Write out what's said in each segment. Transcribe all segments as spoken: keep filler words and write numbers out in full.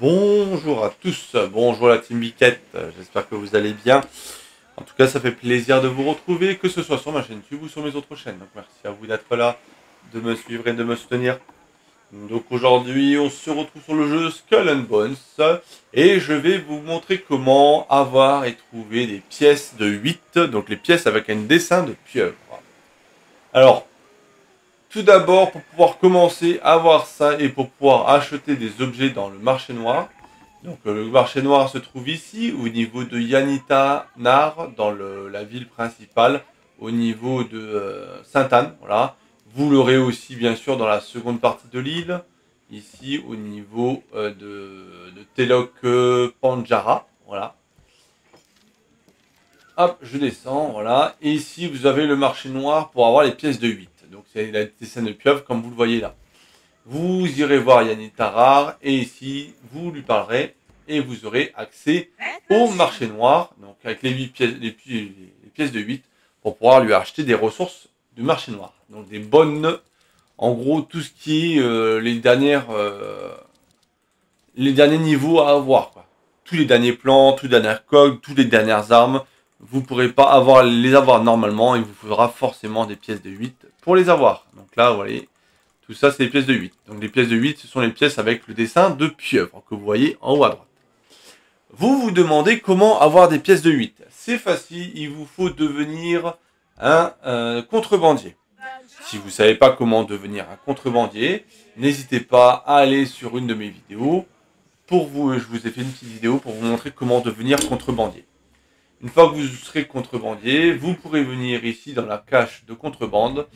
Bonjour à tous, bonjour la team Biquette, j'espère que vous allez bien. En tout cas, ça fait plaisir de vous retrouver, que ce soit sur ma chaîne YouTube ou sur mes autres chaînes. Donc merci à vous d'être là, de me suivre et de me soutenir. Donc aujourd'hui, on se retrouve sur le jeu Skull and Bones et je vais vous montrer comment avoir et trouver des pièces de huit, donc les pièces avec un dessin de pieuvre. Alors, tout d'abord, pour pouvoir commencer à avoir ça et pour pouvoir acheter des objets dans le marché noir. Donc le marché noir se trouve ici, au niveau de Yanita Nar, dans le, la ville principale, au niveau de euh, Saint-Anne. Voilà. Vous l'aurez aussi, bien sûr, dans la seconde partie de l'île, ici, au niveau euh, de, de Telok euh, Panjara. Voilà. Hop, je descends, voilà. Et ici, vous avez le marché noir pour avoir les pièces de huit. Donc c'est la dessin de pieuvre comme vous le voyez là. Vous irez voir Yanita Nar et ici vous lui parlerez et vous aurez accès au marché noir. Donc avec les, huit pièces, les, les pièces de huit pour pouvoir lui acheter des ressources du marché noir. Donc des bonnes, en gros tout ce qui est euh, les, dernières, euh, les derniers niveaux à avoir. Quoi. Tous les derniers plans, toutes les dernières coques, toutes les dernières armes. Vous ne pourrez pas avoir, les avoir normalement. Il vous faudra forcément des pièces de huit pour les avoir. Donc là, vous voyez, tout ça, c'est les pièces de huit. Donc les pièces de huit, ce sont les pièces avec le dessin de pieuvre que vous voyez en haut à droite. Vous vous demandez comment avoir des pièces de huit. C'est facile, il vous faut devenir un euh, contrebandier. Si vous ne savez pas comment devenir un contrebandier, n'hésitez pas à aller sur une de mes vidéos. Pour vous, je vous ai fait une petite vidéo pour vous montrer comment devenir contrebandier. Une fois que vous serez contrebandier, vous pourrez venir ici dans la cache de contrebande,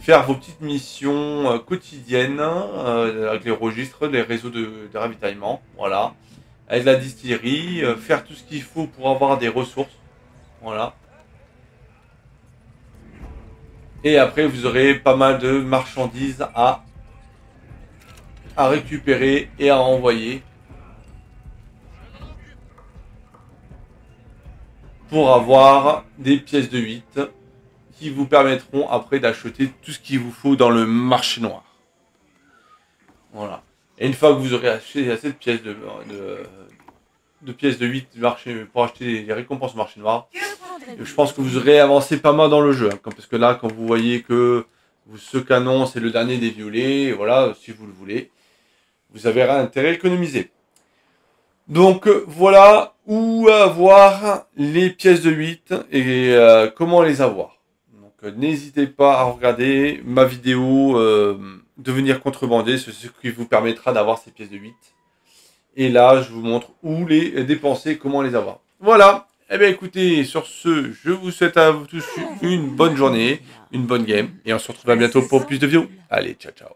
faire vos petites missions quotidiennes euh, avec les registres, les réseaux de, de ravitaillement, voilà, avec la distillerie, euh, faire tout ce qu'il faut pour avoir des ressources, voilà. Et après, vous aurez pas mal de marchandises à, à récupérer et à envoyer. Pour avoir des pièces de huit qui vous permettront après d'acheter tout ce qu'il vous faut dans le marché noir. Voilà. Et une fois que vous aurez acheté assez de pièces de, de, de pièces de huit marché, pour acheter les récompenses au marché noir, je pense que vous aurez avancé pas mal dans le jeu. Hein, parce que là, quand vous voyez que ce canon, c'est le dernier des violets, voilà, si vous le voulez, vous avez intérêt à économiser. Donc voilà où avoir les pièces de huit et euh, comment les avoir. Donc n'hésitez pas à regarder ma vidéo euh, devenir contrebandier, c'est ce qui vous permettra d'avoir ces pièces de huit. Et là je vous montre où les dépenser, comment les avoir. Voilà, et eh bien écoutez, sur ce, je vous souhaite à vous tous une bonne journée, une bonne game, et on se retrouve à bientôt pour plus de vidéos. Allez, ciao ciao.